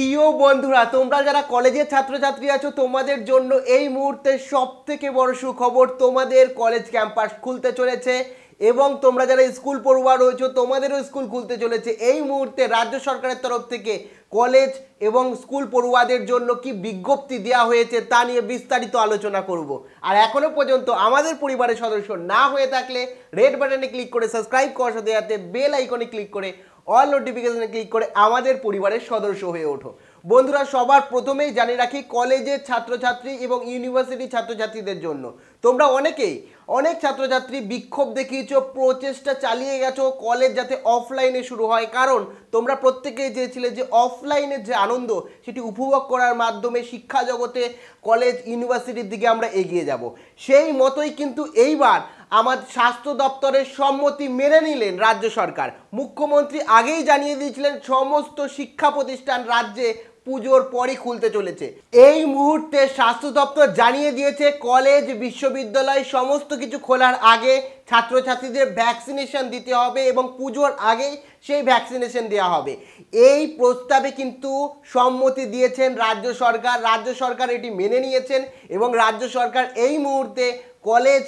প্রিয় বন্ধুরা তোমরা যারা কলেজের ছাত্রছাত্রী আছো তোমাদের জন্য এই মুহূর্তে সবথেকে বড় সুখবর, তোমাদের কলেজ ক্যাম্পাস খুলতে চলেছে এবং তোমরা যারা স্কুল পড়ুয়া রয়েছো তোমাদেরও স্কুল খুলতে চলেছে। এই মুহূর্তে রাজ্য সরকারের তরফ থেকে কলেজ এবং স্কুল পড়ুয়াদের জন্য কি বিজ্ঞপ্তি দেওয়া হয়েছে তা নিয়ে বিস্তারিত আলোচনা করব। আর এখনো পর্যন্ত আমাদের পরিবারের সদস্য না হয়ে থাকলে রেড বাটনে ক্লিক করে সাবস্ক্রাইব করা সাথে সাথে বেল আইকনে ক্লিক করে অল নোটিফিকেশনে ক্লিক করে আমাদের পরিবারের সদস্য হয়ে ওঠো। বন্ধুরা সবার প্রথমেই জানিয়ে রাখি, কলেজের ছাত্রছাত্রী এবং ইউনিভার্সিটি ছাত্রছাত্রীদের জন্য তোমরা অনেক ছাত্রছাত্রী বিক্ষোভ দেখিয়েছো, প্রচেষ্টা চালিয়ে গেছো কলেজ যাতে অফলাইনে শুরু হয়, কারণ তোমরা প্রত্যেকেই চেয়েছিলে যে অফলাইনের যে আনন্দ সেটি উপভোগ করার মাধ্যমে শিক্ষা জগতে কলেজ ইউনিভার্সিটির দিকে আমরা এগিয়ে যাব। সেই মতোই কিন্তু এইবার আমার স্বাস্থ্য দপ্তরের সম্মতি মেনে নিলেন রাজ্য সরকার। মুখ্যমন্ত্রী আগেই জানিয়ে দিয়েছিলেন সমস্ত শিক্ষা প্রতিষ্ঠান রাজ্যে পুজোর পরই খুলতে চলেছে। এই মুহূর্তে স্বাস্থ্য দপ্তর জানিয়ে দিয়েছে কলেজ বিশ্ববিদ্যালয় সমস্ত কিছু খোলার আগে ছাত্রছাত্রীদের ভ্যাকসিনেশন দিতে হবে এবং পুজোর আগেই সেই ভ্যাকসিনেশন দেওয়া হবে। এই প্রস্তাবে কিন্তু সম্মতি দিয়েছেন রাজ্য সরকার এটি মেনে নিয়েছেন এবং রাজ্য সরকার এই মুহূর্তে কলেজ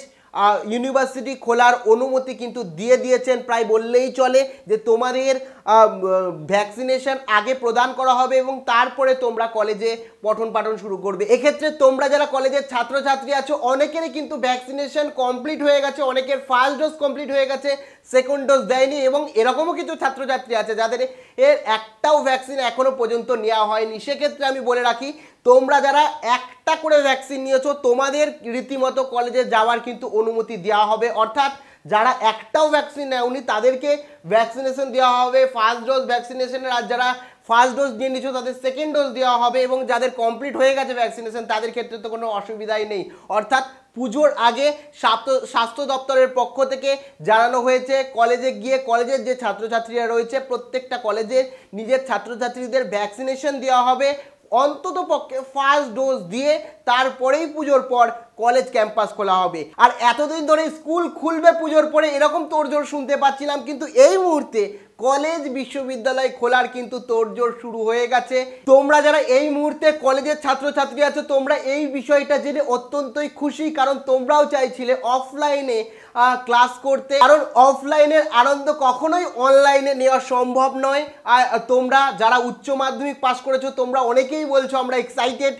ইউনিভার্সিটি খোলার অনুমতি কিন্তু দিয়ে দিয়েছেন। প্রায় বললেই চলে যে তোমাদের ভ্যাকসিনেশন আগে প্রদান করা হবে এবং তারপরে তোমরা কলেজে পঠন পাঠন শুরু করবে। এক্ষেত্রে তোমরা যারা কলেজের ছাত্রছাত্রী আছো অনেকেরই কিন্তু ভ্যাকসিনেশন কমপ্লিট হয়ে গেছে, অনেকের ফার্স্ট ডোজ কমপ্লিট হয়ে গেছে, সেকেন্ড ডোজ দেয়নি এবং এরকমও কিছু ছাত্রছাত্রী আছে যাদের এর একটাও ভ্যাকসিন এখনও পর্যন্ত নেওয়া হয়নি। সেক্ষেত্রে আমি বলে রাখি, তোমরা যারা একটা করে ভ্যাকসিন নিয়েছো তোমাদের রীতিমতো কলেজে যাওয়ার কিন্তু অনুমতি দেওয়া হবে, অর্থাৎ যারা একটাও ভ্যাকসিন নেয়নি তাদেরকে ভ্যাকসিনেশন দেওয়া হবে, ফার্স্ট ডোজ ভ্যাকসিনেশনের, আর যারা ফার্স্ট ডোজ নিয়ে নিচ্ছ তাদের সেকেন্ড ডোজ দেওয়া হবে এবং যাদের কমপ্লিট হয়ে গেছে ভ্যাকসিনেশন তাদের ক্ষেত্রে তো কোনো অসুবিধাই নেই। অর্থাৎ পুজোর আগে স্বাস্থ্য দপ্তরের পক্ষ থেকে জানানো হয়েছে কলেজে গিয়ে কলেজের যে ছাত্রছাত্রীরা রয়েছে প্রত্যেকটা কলেজে নিজের ছাত্রছাত্রীদের ভ্যাকসিনেশন দেওয়া হবে, অন্তত পক্ষে ফার্স্ট ডোজ দিয়ে তারপরেই পুজোর পর কলেজ ক্যাম্পাস খোলা হবে। আর এতদিন ধরে স্কুল খুলবে পুজোর পরে এরকম তোড়জোড় শুনতে পাচ্ছিলাম, কিন্তু এই মুহূর্তে কলেজ বিশ্ববিদ্যালয় খোলার কিন্তু তোড়জোড় শুরু হয়ে গেছে। তোমরা যারা এই মুহূর্তে কলেজের ছাত্রছাত্রী আছো তোমরা এই বিষয়টা জেনে অত্যন্তই খুশি, কারণ তোমরাও চাইছিলে অফলাইনে ক্লাস করতে, কারণ অফলাইনের আনন্দ কখনোই অনলাইনে নেওয়া সম্ভব নয়। আর তোমরা যারা উচ্চ মাধ্যমিক পাস করেছো তোমরা অনেকেই বলছো আমরা এক্সাইটেড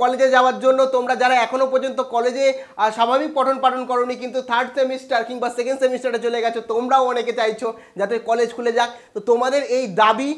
কলেজে যাওয়ার জন্য। তোমরা যারা এখনও পর্যন্ত কলেজে স্বাভাবিক পঠন পাঠন করোনি কিন্তু থার্ড সেমিস্টার কিংবা সেকেন্ড সেমিস্টারে চলে গেছো তোমরাও অনেকে চাইছো যাতে কলেজ খুলে যাক, তো তোমাদের এই দাবি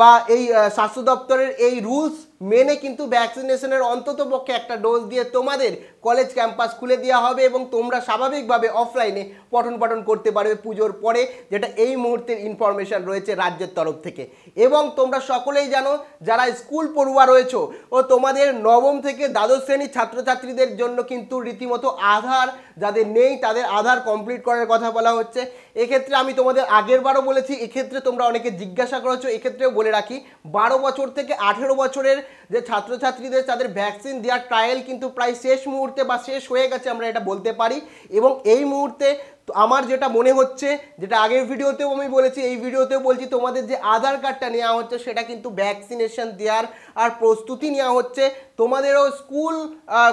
বা এই স্বাস্থ্য দপ্তরের এই রুলস মেনে কিন্তু ভ্যাকসিনেশনের অন্তত পক্ষে একটা ডোজ দিয়ে তোমাদের কলেজ ক্যাম্পাস খুলে দেওয়া হবে এবং তোমরা স্বাভাবিকভাবে অফলাইনে পঠন পাঠন করতে পারবে পুজোর পরে, যেটা এই মুহূর্তের ইনফরমেশান রয়েছে রাজ্যের তরফ থেকে। এবং তোমরা সকলেই জানো যারা স্কুল পড়ুয়া রয়েছো ও তোমাদের নবম থেকে দ্বাদশ শ্রেণীর ছাত্রছাত্রীদের জন্য কিন্তু রীতিমতো আধার যাদের নেই তাদের আধার কমপ্লিট করার কথা বলা হচ্ছে। এক্ষেত্রে আমি তোমাদের আগেরবারও বলেছি, এক্ষেত্রে তোমরা অনেকে জিজ্ঞাসা করেছো, এক্ষেত্রেও বলে রাখি 12 বছর থেকে 18 বছরের যে ছাত্রছাত্রীদের তাদের ভ্যাকসিন দেওয়ার ট্রায়াল কিন্তু প্রায় শেষ মুহূর্তে বা শেষ হয়ে গেছে আমরা এটা বলতে পারি। এবং এই মুহূর্তে তো আমার যেটা মনে হচ্ছে, যেটা আগের ভিডিওতেও আমি বলেছি এই ভিডিওতেও বলছি, তোমাদের যে আধার কার্ডটা নেওয়া হচ্ছে সেটা কিন্তু ভ্যাকসিনেশন দেওয়ার আর প্রস্তুতি নেওয়া হচ্ছে। তোমাদেরও স্কুল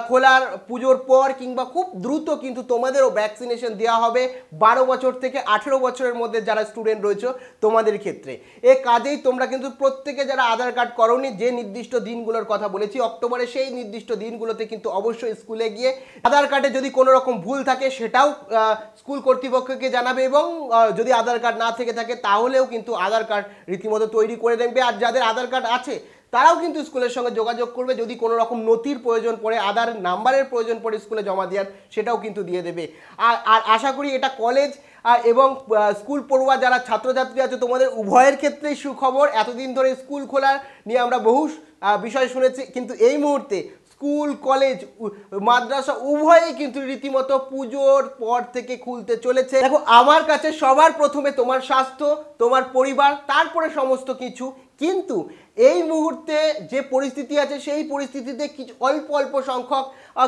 খোলার পুজোর পর কিংবা খুব দ্রুত কিন্তু তোমাদেরও ভ্যাকসিনেশন দেওয়া হবে 12 বছর থেকে 18 বছরের মধ্যে যারা স্টুডেন্ট রয়েছে তোমাদের ক্ষেত্রে। এ কাজেই তোমরা কিন্তু প্রত্যেকে যারা আধার কার্ড করোনি, যে নির্দিষ্ট দিনগুলোর কথা বলেছি অক্টোবরে, সেই নির্দিষ্ট দিনগুলোতে কিন্তু অবশ্যই স্কুলে গিয়ে আধার কার্ডে যদি কোনো রকম ভুল থাকে সেটাও স্কুল কর্তৃপক্ষকে জানাবে এবং যদি আধার কার্ড না থেকে থাকে তাহলেও কিন্তু আধার কার্ড রীতিমতো তৈরি করে দেখবে। আর যাদের আধার কার্ড আছে তারাও কিন্তু স্কুলের সঙ্গে যোগাযোগ করবে, যদি কোনো রকম নথির প্রয়োজন পড়ে, আধার নাম্বারের প্রয়োজন পড়ে স্কুলে জমা দেওয়ার, সেটাও কিন্তু দিয়ে দেবে। আর আশা করি এটা কলেজ এবং স্কুল পড়ুয়া যারা ছাত্রছাত্রী আছে তোমাদের উভয়ের ক্ষেত্রেই সুখবর। এতদিন ধরে স্কুল খোলার নিয়ে আমরা বহু বিষয় শুনেছি, কিন্তু এই মুহূর্তে স্কুল কলেজ মাদ্রাসা উভয়ে কিন্তু রীতিমতো পুজোর পর থেকে খুলতে চলেছে। দেখো আমার কাছে সবার প্রথমে তোমার স্বাস্থ্য, তোমার পরিবার, তারপরে সমস্ত কিছু, কিন্তু এই মুহূর্তে যে পরিস্থিতি আছে সেই পরিস্থিতিতে কিছু অল্প অল্প সংখ্যক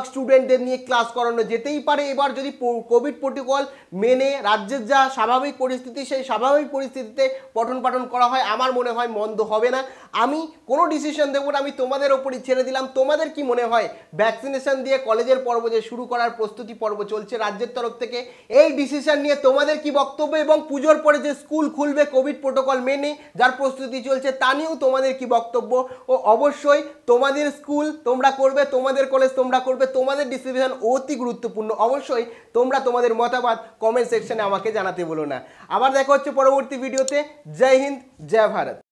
স্টুডেন্টদের নিয়ে ক্লাস করানো যেতেই পারে। এবার যদি কোভিড প্রোটোকল মেনে রাজ্যের যা স্বাভাবিক পরিস্থিতি সেই স্বাভাবিক পরিস্থিতিতে পঠন পাঠন করা হয় আমার মনে হয় মন্দ হবে না। আমি কোনো ডিসিশন দেবো না, আমি তোমাদের ওপরই ছেড়ে দিলাম। তোমাদের কি মনে হয় ভ্যাকসিনেশন দিয়ে কলেজের পর্ব যে শুরু করার প্রস্তুতি পর্ব চলছে রাজ্যের তরফ থেকে, এই ডিসিশন নিয়ে তোমাদের কি বক্তব্য? এবং পুজোর পরে যে স্কুল খুলবে কোভিড প্রোটোকল মেনে যার প্রস্তুতি চলছে তা নিয়েও তোমাদের কি বক্তব্য? ও অবশ্যই তোমাদের স্কুল তোমরা করবে, তোমাদের কলেজ তোমরা করবে, তোমাদের ডিসিশন অতি গুরুত্বপূর্ণ। অবশ্যই তোমরা তোমাদের মতামত কমেন্ট সেকশনে আমাকে জানাতে বলো না। আবার দেখা হচ্ছে পরবর্তী ভিডিওতে। জয় হিন্দ, জয় ভারত।